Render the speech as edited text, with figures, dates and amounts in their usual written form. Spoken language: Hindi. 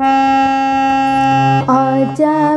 आजा